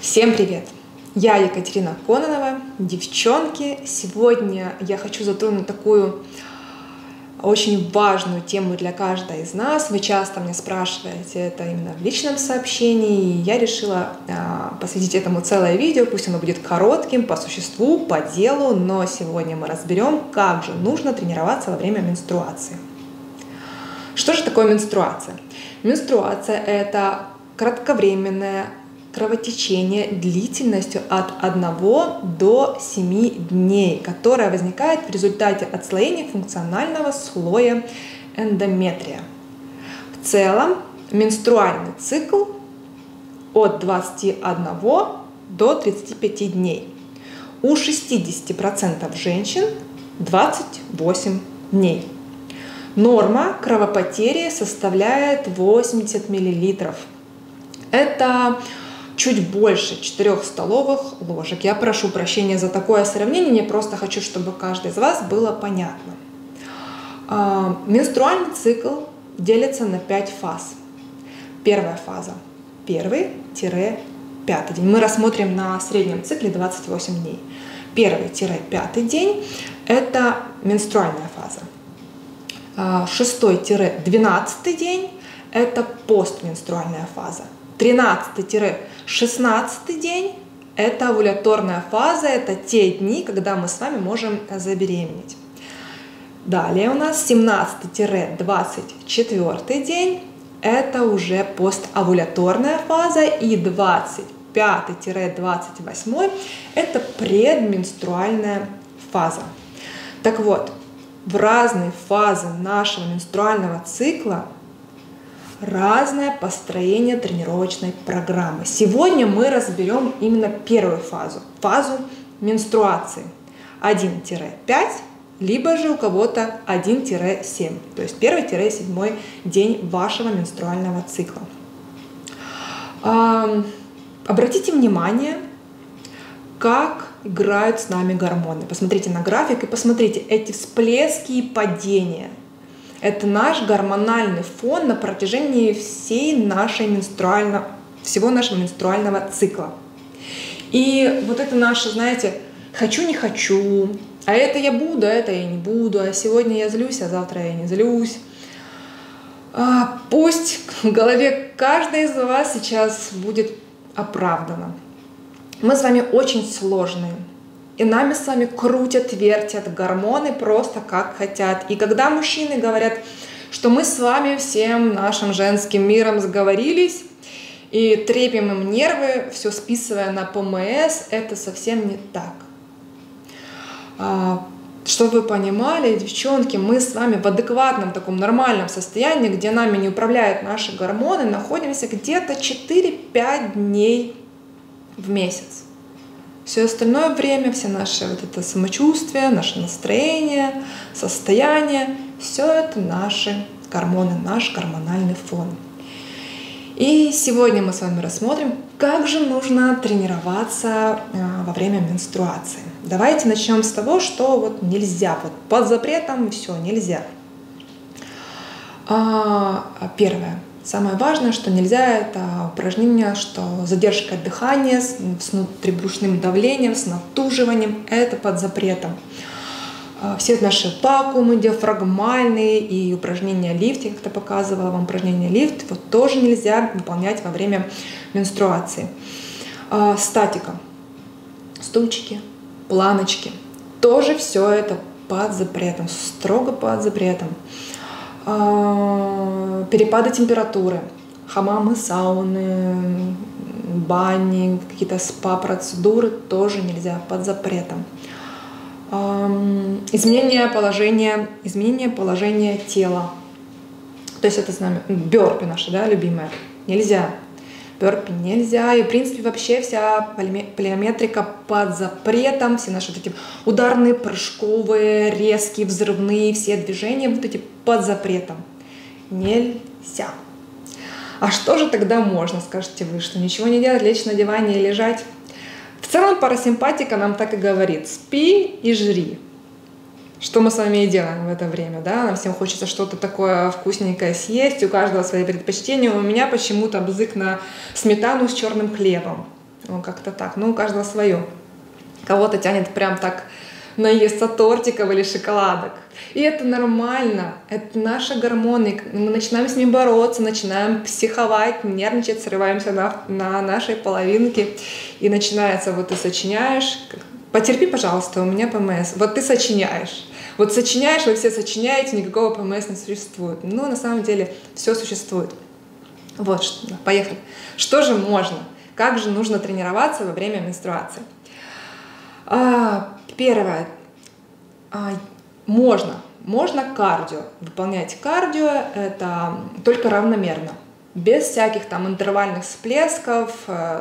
Всем привет! Я Екатерина Кононова. Девчонки, сегодня я хочу затронуть такую очень важную тему для каждой из нас. Вы часто мне спрашиваете это именно в личном сообщении, и я решила посвятить этому целое видео, пусть оно будет коротким, по существу, по делу, но сегодня мы разберем, как же нужно тренироваться во время менструации. Что же такое менструация? Менструация – это кратковременное кровотечение длительностью от 1 до 7 дней, которое возникает в результате отслоения функционального слоя эндометрия. В целом менструальный цикл от 21 до 35 дней. У 60% женщин 28 дней. Норма кровопотери составляет 80 мл. Это чуть больше 4 столовых ложек. Я прошу прощения за такое сравнение, я просто хочу, чтобы каждый из вас было понятно. Менструальный цикл делится на 5 фаз. Первая фаза – 1-5 день. Мы рассмотрим на среднем цикле 28 дней. 1-5 день – это менструальная фаза. 6-12 день – это постменструальная фаза. 13-16 день – это овуляторная фаза, это те дни, когда мы с вами можем забеременеть. Далее у нас 17-24 день – это уже поставуляторная фаза, и 25-28 – это предменструальная фаза. Так вот, в разные фазы нашего менструального цикла разное построение тренировочной программы. Сегодня мы разберем именно первую фазу, фазу менструации 1-5, либо же у кого-то 1-7, то есть 1-7 день вашего менструального цикла. Обратите внимание, как играют с нами гормоны. Посмотрите на график и посмотрите эти всплески и падения. Это наш гормональный фон на протяжении всего нашего менструального цикла. И вот это наше, знаете, «хочу, не хочу», «а это я буду, а это я не буду», «а сегодня я злюсь, а завтра я не злюсь». Пусть в голове каждой из вас сейчас будет оправдана. Мы с вами очень сложные. И нами с вами крутят, вертят гормоны просто как хотят. И когда мужчины говорят, что мы с вами всем нашим женским миром сговорились и трепим им нервы, все списывая на ПМС, это совсем не так. Чтобы вы понимали, девчонки, мы с вами в адекватном, таком нормальном состоянии, где нами не управляют наши гормоны, находимся где-то 4-5 дней в месяц. Все остальное время, все наше вот это самочувствие, наше настроение, состояние, все это наши гормоны, наш гормональный фон. И сегодня мы с вами рассмотрим, как же нужно тренироваться во время менструации. Давайте начнем с того, что вот нельзя, вот под запретом все нельзя. Первое. Самое важное, что нельзя, это упражнение, что задержка дыхания с внутрибрюшным давлением, с натуживанием, это под запретом. Все наши вакуумы диафрагмальные и упражнения лифт, я как-то показывала вам упражнение лифт, вот тоже нельзя выполнять во время менструации. Статика, стульчики, планочки, тоже все это под запретом, строго под запретом. Перепады температуры, хамамы, сауны, бани, какие-то спа-процедуры тоже нельзя, под запретом. Изменение положения тела, то есть это с нами бёрпи наша, да, любимая, нельзя. Бёрпи нельзя, и в принципе вообще вся плиометрика под запретом, все наши вот эти ударные, прыжковые, резкие, взрывные, все движения вот эти под запретом. Нельзя. А что же тогда можно, скажете вы, что ничего не делать, лечь на диване и лежать? В целом парасимпатика нам так и говорит: спи и жри. Что мы с вами и делаем в это время, да? Нам всем хочется что-то такое вкусненькое съесть, у каждого свои предпочтения. У меня почему-то бзык на сметану с черным хлебом. Поэтому как-то так. Ну, у каждого свое. Кого-то тянет прям так наесться тортиков или шоколадок. И это нормально. Это наши гормоны. Мы начинаем с ними бороться, начинаем психовать, нервничать, срываемся на нашей половинке. И начинается, вот ты сочиняешь. Потерпи, пожалуйста, у меня ПМС. Вот ты сочиняешь. Вот сочиняешь, вы все сочиняете, никакого ПМС не существует. Ну, на самом деле, все существует. Вот, поехали. Что же можно? Как же нужно тренироваться во время менструации? Первое. Можно кардио. Выполнять кардио это только равномерно. Без всяких там интервальных всплесков.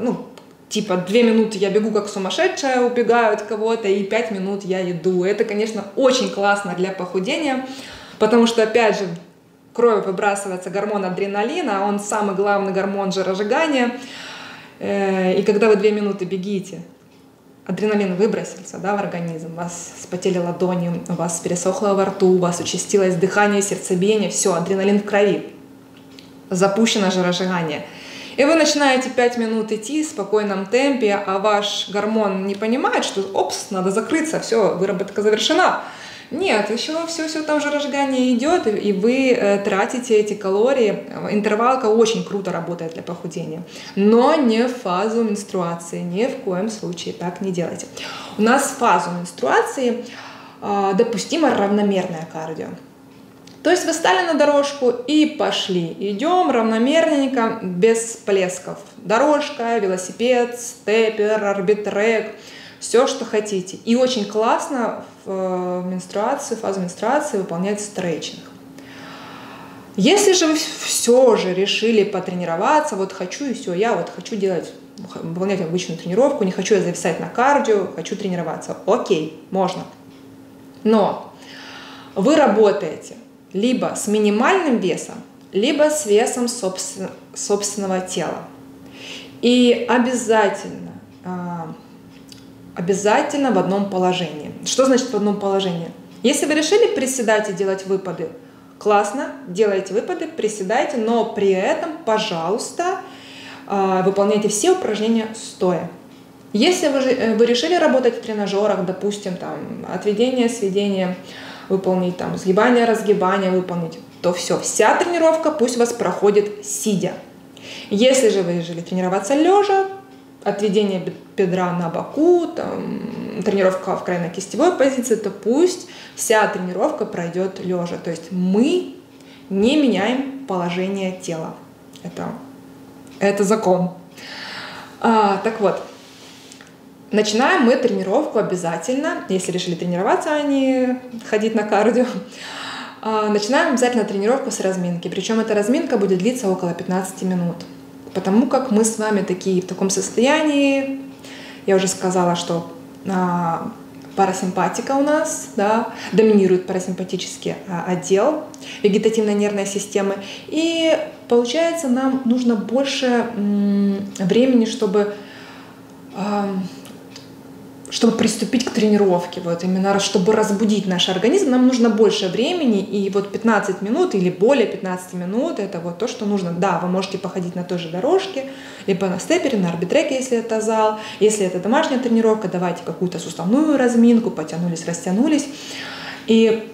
Ну, типа 2 минуты я бегу как сумасшедшая, убегаю от кого-то, и 5 минут я иду. Это, конечно, очень классно для похудения, потому что, опять же, кровью выбрасывается гормон адреналина, он самый главный гормон жиросжигания. И когда вы 2 минуты бегите, адреналин выбросился, да, в организм, у вас вспотели ладони, у вас пересохло во рту, у вас участилось дыхание, сердцебиение, все, адреналин в крови, запущено жиросжигание. И вы начинаете 5 минут идти в спокойном темпе, а ваш гормон не понимает, что опс, надо закрыться, все, выработка завершена. Нет, еще все там жиросжигание идет, и вы тратите эти калории. Интервалка очень круто работает для похудения, но не в фазу менструации, ни в коем случае так не делайте. У нас в фазу менструации допустимо равномерное кардио. То есть вы стали на дорожку и пошли. Идем равномерненько, без всплесков. Дорожка, велосипед, степер, арбитрек, все, что хотите. И очень классно в менструацию, фазу менструации выполнять стретчинг. Если же вы все же решили потренироваться, вот хочу и все, я вот хочу делать, выполнять обычную тренировку, не хочу я зависать на кардио, хочу тренироваться. Окей, можно. Но вы работаете либо с минимальным весом, либо с весом собственного тела. И обязательно в одном положении. Что значит в одном положении? Если вы решили приседать и делать выпады, классно, делайте выпады, приседайте, но при этом, пожалуйста, выполняйте все упражнения стоя. Если вы решили работать в тренажерах, допустим, там, отведение, сведение, выполнить там сгибание, разгибание, выполнить, то все, вся тренировка пусть у вас проходит сидя. Если же вы решили тренироваться лежа, отведение бедра на боку, там, тренировка в крайно-кистевой позиции, то пусть вся тренировка пройдет лежа. То есть мы не меняем положение тела. Это закон. Так вот. Начинаем мы тренировку обязательно, если решили тренироваться, а не ходить на кардио. Начинаем обязательно тренировку с разминки. Причем эта разминка будет длиться около 15 минут. Потому как мы с вами такие в таком состоянии, я уже сказала, что парасимпатика у нас, да, доминирует парасимпатический отдел вегетативной нервной системы. И получается, нам нужно больше времени, чтобы приступить к тренировке, вот именно чтобы разбудить наш организм, нам нужно больше времени, и вот 15 минут или более 15 минут это вот то, что нужно. Да, вы можете походить на той же дорожке, либо на степере, на арбитреке, если это зал, если это домашняя тренировка, давайте какую-то суставную разминку, потянулись, растянулись, и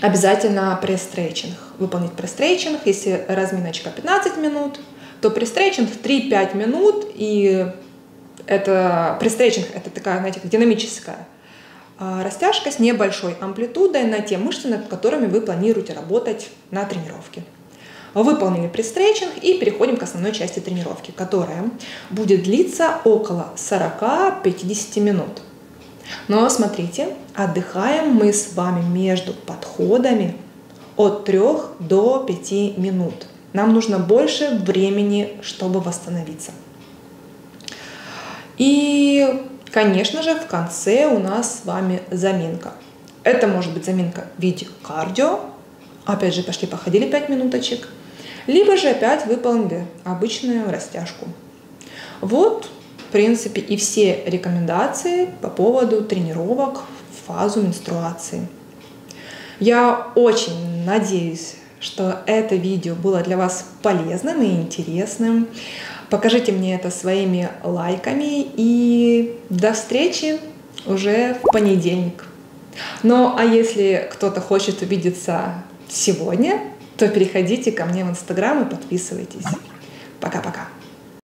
обязательно пресс-стрейчинг, выполнить пресс-стрейчинг, если разминочка 15 минут, то пресс-стрейчинг 3-5 минут, и это пресс-стрейчинг, это такая, знаете, динамическая растяжка с небольшой амплитудой на те мышцы, над которыми вы планируете работать на тренировке. Выполнили пресс-стрейчинг и переходим к основной части тренировки, которая будет длиться около 40-50 минут. Но смотрите, отдыхаем мы с вами между подходами от 3 до 5 минут. Нам нужно больше времени, чтобы восстановиться. И, конечно же, в конце у нас с вами заминка. Это может быть заминка в виде кардио. Опять же, пошли, походили 5 минуточек. Либо же опять выполнили обычную растяжку. Вот, в принципе, и все рекомендации по поводу тренировок в фазу менструации. Я очень надеюсь, что это видео было для вас полезным и интересным. Покажите мне это своими лайками. И до встречи уже в понедельник. Ну, а если кто-то хочет увидеться сегодня, то переходите ко мне в Instagram и подписывайтесь. Пока-пока.